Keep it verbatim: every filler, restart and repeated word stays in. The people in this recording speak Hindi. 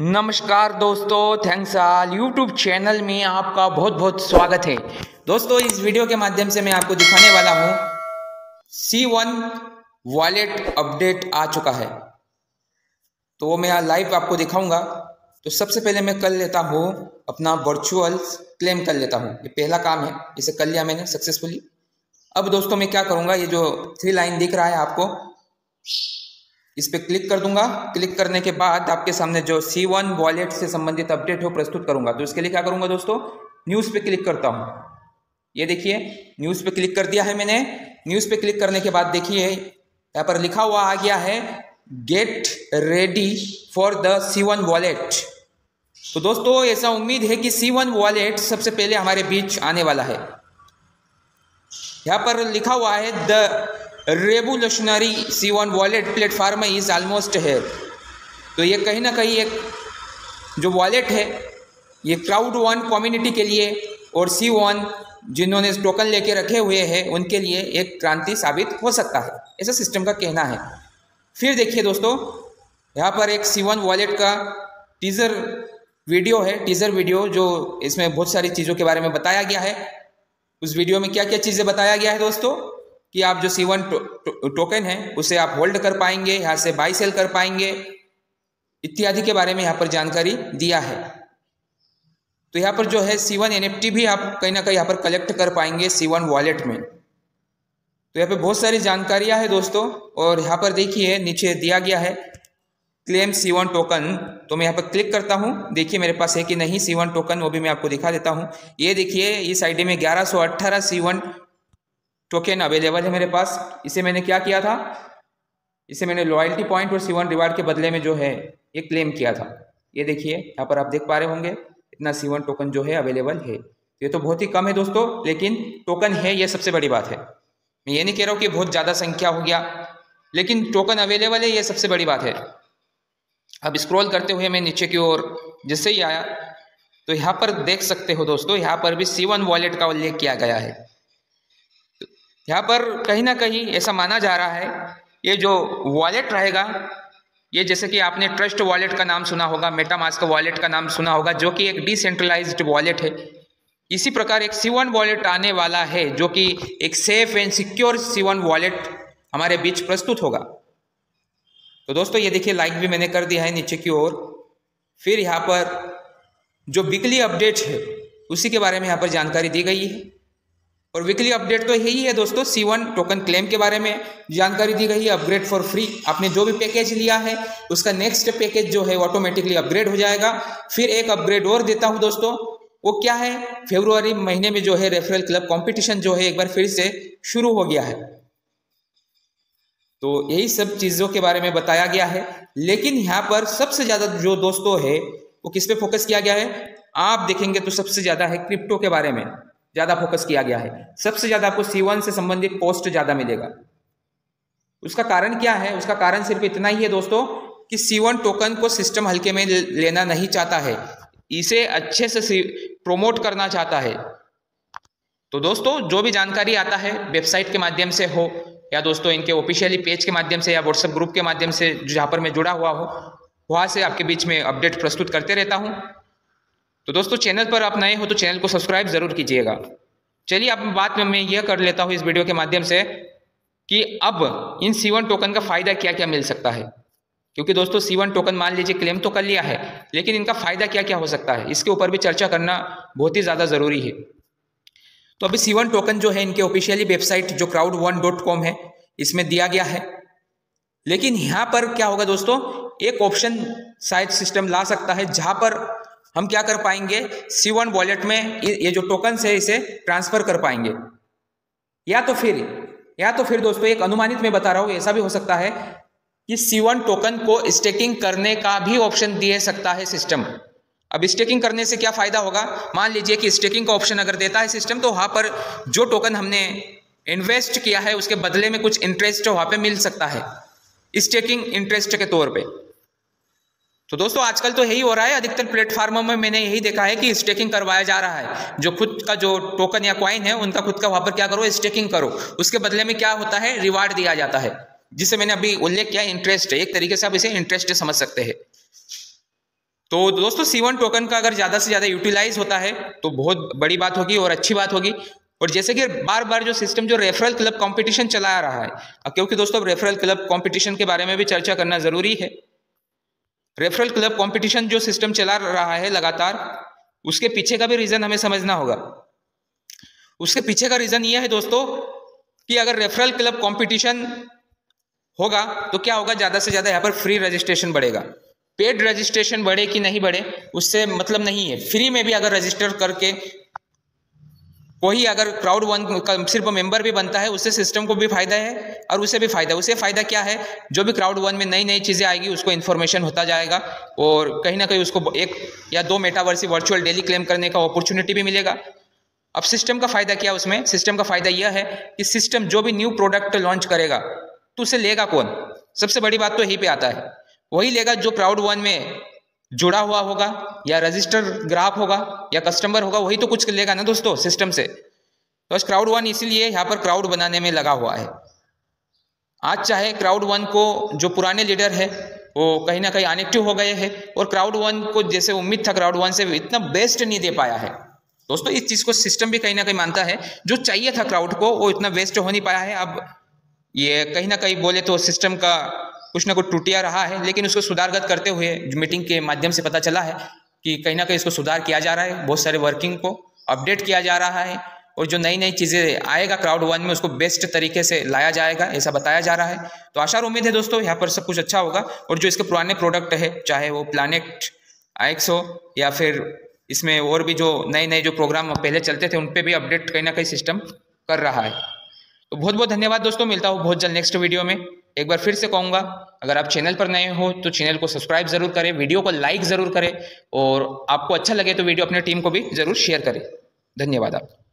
नमस्कार दोस्तों, थैंक्स ऑल। यूट्यूब चैनल में आपका बहुत बहुत स्वागत है। दोस्तों, इस वीडियो के माध्यम से मैं आपको दिखाने वाला हूं सी वन वॉलेट अपडेट आ चुका है, तो वो मैं लाइव आपको दिखाऊंगा। तो सबसे पहले मैं कर लेता हूं अपना वर्चुअल क्लेम, कर लेता हूं। ये पहला काम है, इसे कर लिया मैंने सक्सेसफुली। अब दोस्तों मैं क्या करूँगा, ये जो थ्री लाइन दिख रहा है आपको, इस पर क्लिक कर दूंगा। क्लिक करने के बाद आपके सामने जो सी वन वॉलेट से संबंधित अपडेट हो प्रस्तुत करूंगा। तो इसके लिए क्या करूंगा दोस्तों, न्यूज़ पे क्लिक करता हूं। ये देखिए न्यूज़ पे क्लिक कर दिया है मैंने। न्यूज़ पे क्लिक करने के बाद देखिए यहाँ पर लिखा हुआ आ गया है get ready for the C one wallet. तो दोस्तों ऐसा उम्मीद है कि सी वन वॉलेट सबसे पहले हमारे बीच आने वाला है। यहाँ पर लिखा हुआ है the revolutionary C one wallet platform is almost है। तो ये कहीं ना कहीं एक जो वॉलेट है ये क्राउड वन कम्युनिटी के लिए और सी वन जिन्होंने टोकन लेके रखे हुए हैं उनके लिए एक क्रांति साबित हो सकता है, ऐसा सिस्टम का कहना है। फिर देखिए दोस्तों यहाँ पर एक सी वन वॉलेट का टीज़र वीडियो है। टीज़र वीडियो जो इसमें बहुत सारी चीज़ों के बारे में बताया गया है। उस वीडियो में क्या क्या चीज़ें बताया गया है दोस्तों, कि आप जो सी वन टो, टो, टोकन है उसे आप होल्ड कर पाएंगे, यहाँ से बाई सेल कर पाएंगे, इत्यादि के बारे में यहाँ पर जानकारी दिया है। तो यहाँ पर जो है सी वन एनएफटी भी आप कहीं ना कहीं यहाँ पर कलेक्ट कर पाएंगे सी वन वॉलेट में। तो यहाँ पर बहुत सारी जानकारियाँ हैं दोस्तों। और यहाँ पर देखिए नीचे दिया गया है क्लेम सी वन टोकन। तो मैं यहाँ पर क्लिक करता हूँ, देखिए मेरे पास है कि नहीं सी वन टोकन, वो भी मैं आपको दिखा देता हूँ। ये देखिए इस आईडी में ग्यारह सौ अट्ठारह सी वन टोकन अवेलेबल है मेरे पास। इसे मैंने क्या किया था, इसे मैंने लॉयल्टी पॉइंट और सी वन रिवार्ड के बदले में जो है ये क्लेम किया था। ये देखिए यहाँ पर आप देख पा रहे होंगे इतना सी वन टोकन जो है अवेलेबल है। ये तो बहुत ही कम है दोस्तों, लेकिन टोकन है, ये सबसे बड़ी बात है। मैं ये नहीं कह रहा हूँ कि बहुत ज़्यादा संख्या हो गया, लेकिन टोकन अवेलेबल है, ये सबसे बड़ी बात है। अब स्क्रॉल करते हुए मैं नीचे की ओर जैसे ही आया तो यहाँ पर देख सकते हो दोस्तों, यहाँ पर भी सी वन वॉलेट का उल्लेख किया गया है। यहाँ पर कहीं ना कहीं ऐसा माना जा रहा है ये जो वॉलेट रहेगा, ये जैसे कि आपने ट्रस्ट वॉलेट का नाम सुना होगा, मेटामास्क वॉलेट का नाम सुना होगा, जो कि एक डिसेंट्रलाइज्ड वॉलेट है। इसी प्रकार एक सी वन वॉलेट आने वाला है जो कि एक safe and secure C one wallet हमारे बीच प्रस्तुत होगा। तो दोस्तों ये देखिए लाइक भी मैंने कर दिया है नीचे की ओर। फिर यहाँ पर जो वीकली अपडेट है उसी के बारे में यहाँ पर जानकारी दी गई है, और वीकली अपडेट तो यही है दोस्तों सी वन टोकन क्लेम के बारे में जानकारी दी गई है। अपग्रेड फॉर फ्री, आपने जो भी पैकेज लिया है उसका नेक्स्ट पैकेज जो है ऑटोमेटिकली अपग्रेड हो जाएगा। फिर एक अपग्रेड और देता हूं दोस्तों, वो क्या है, फरवरी महीने में जो है रेफरल क्लब कंपटीशन जो है एक बार फिर से शुरू हो गया है। तो यही सब चीज़ों के बारे में बताया गया है। लेकिन यहाँ पर सबसे ज़्यादा जो दोस्तों है वो किस पे फोकस किया गया है, आप देखेंगे तो सबसे ज़्यादा है क्रिप्टो के बारे में ज़्यादा फोकस किया गया है। सबसे ज़्यादा आपको सी वन से संबंधित पोस्ट ज़्यादा मिलेगा। उसका कारण क्या है, उसका कारण सिर्फ इतना ही है दोस्तों कि सी वन टोकन को सिस्टम हल्के में लेना नहीं चाहता है, इसे अच्छे से प्रमोट करना चाहता है। तो दोस्तों जो भी जानकारी आता है वेबसाइट के माध्यम से हो, या दोस्तों इनके ऑफिशियली पेज के माध्यम से, या व्हाट्सएप ग्रुप के माध्यम से जहाँ पर मैं जुड़ा हुआ हो, वहाँ से आपके बीच में अपडेट प्रस्तुत करते रहता हूँ। तो दोस्तों चैनल पर आप नए हो तो चैनल को सब्सक्राइब जरूर कीजिएगा। चलिए अब बात में मैं यह कर लेता हूँ इस वीडियो के माध्यम से कि अब इन सी वन टोकन का फ़ायदा क्या क्या मिल सकता है, क्योंकि दोस्तों सी वन टोकन मान लीजिए क्लेम तो कर लिया है, लेकिन इनका फ़ायदा क्या क्या हो सकता है इसके ऊपर भी चर्चा करना बहुत ही ज़्यादा ज़रूरी है। तो अभी सी वन टोकन जो है इनके ऑफिशियली वेबसाइट जो क्राउड वन डॉट कॉम है इसमें दिया गया है। लेकिन यहाँ पर क्या होगा दोस्तों, एक ऑप्शन शायद सिस्टम ला सकता है जहाँ पर हम क्या कर पाएंगे सी वन वॉलेट में ये जो टोकन है इसे ट्रांसफर कर पाएंगे, या तो फिर या तो फिर दोस्तों एक अनुमानित मैं बता रहा हूँ, ऐसा भी हो सकता है कि सी वन टोकन को स्टेकिंग करने का भी ऑप्शन दे सकता है सिस्टम। अब स्टेकिंग करने से क्या फायदा होगा, मान लीजिए कि स्टेकिंग का ऑप्शन अगर देता है सिस्टम, तो वहाँ पर जो टोकन हमने इन्वेस्ट किया है उसके बदले में कुछ इंटरेस्ट वहाँ पर मिल सकता है, स्टेकिंग इंटरेस्ट के तौर पर। तो दोस्तों आजकल तो यही हो रहा है, अधिकतर प्लेटफार्मों में मैंने यही देखा है कि स्टेकिंग करवाया जा रहा है, जो खुद का जो टोकन या कॉइन है उनका खुद का वहाँ पर क्या करो स्टेकिंग करो, उसके बदले में क्या होता है रिवार्ड दिया जाता है, जिसे मैंने अभी उल्लेख किया इंटरेस्ट है। एक तरीके से आप इसे इंटरेस्ट समझ सकते हैं। तो दोस्तों सी वन टोकन का अगर ज़्यादा से ज़्यादा यूटिलाइज होता है तो बहुत बड़ी बात होगी और अच्छी बात होगी। और जैसे कि बार बार जो सिस्टम जो रेफरल क्लब कंपटीशन चला आ रहा है, क्योंकि दोस्तों रेफरल क्लब कंपटीशन के बारे में भी चर्चा करना ज़रूरी है। रेफरल क्लब कंपटीशन जो सिस्टम चला रहा है लगातार, उसके पीछे का भी रीज़न हमें समझना होगा। उसके पीछे का रीज़न यह है दोस्तों कि अगर रेफरल क्लब कंपटीशन होगा तो क्या होगा, ज़्यादा से ज़्यादा यहाँ पर फ्री रजिस्ट्रेशन बढ़ेगा। पेड रजिस्ट्रेशन बढ़े कि नहीं बढ़े उससे मतलब नहीं है। फ्री में भी अगर रजिस्टर करके कोई अगर क्राउड वन का सिर्फ मेंबर भी बनता है, उससे सिस्टम को भी फायदा है और उसे भी फायदा। उसे फायदा क्या है, जो भी क्राउड वन में नई नई चीज़ें आएगी उसको इन्फॉर्मेशन होता जाएगा और कहीं ना कहीं उसको एक या दो मेटावर्सी वर्चुअल डेली क्लेम करने का अपॉर्चुनिटी भी मिलेगा। अब सिस्टम का फायदा क्या, उसमें सिस्टम का फायदा यह है कि सिस्टम जो भी न्यू प्रोडक्ट लॉन्च करेगा तो उसे लेगा कौन, सबसे बड़ी बात तो यही पे आता है, वही लेगा जो क्राउड वन में जुड़ा हुआ होगा या रजिस्टर ग्राहक होगा या कस्टमर होगा, वही तो कुछ लेगा ना दोस्तों सिस्टम से। तो बस क्राउड वन इसीलिए यहाँ पर क्राउड बनाने में लगा हुआ है। आज चाहे क्राउड वन को जो पुराने लीडर है वो कहीं ना कहीं अनएक्टिव हो गए हैं और क्राउड वन को जैसे उम्मीद था क्राउड वन से इतना बेस्ट नहीं दे पाया है दोस्तों। इस चीज़ को सिस्टम भी कहीं ना कहीं मानता है, जो चाहिए था क्राउड को वो इतना वेस्ट हो नहीं पाया है। अब ये कहीं ना कहीं बोले तो सिस्टम का कुछ ना कुछ टूटिया रहा है, लेकिन उसको सुधारगत करते हुए मीटिंग के माध्यम से पता चला है कि कहीं ना कहीं इसको सुधार किया जा रहा है, बहुत सारे वर्किंग को अपडेट किया जा रहा है और जो नई नई चीज़ें आएगा क्राउड वन में उसको बेस्ट तरीके से लाया जाएगा, ऐसा बताया जा रहा है। तो आशा और उम्मीद है दोस्तों यहाँ पर सब कुछ अच्छा होगा और जो इसके पुराने प्रोडक्ट है, चाहे वो प्लानेट आइक्सो या फिर इसमें और भी जो नए नए जो प्रोग्राम पहले चलते थे उन पे भी अपडेट कहीं ना कहीं सिस्टम कर रहा है। तो बहुत बहुत धन्यवाद दोस्तों, मिलता हूँ बहुत जल्द नेक्स्ट वीडियो में। एक बार फिर से कहूँगा, अगर आप चैनल पर नए हो तो चैनल को सब्सक्राइब ज़रूर करें, वीडियो को लाइक ज़रूर करें और आपको अच्छा लगे तो वीडियो अपने टीम को भी ज़रूर शेयर करें। धन्यवाद आप।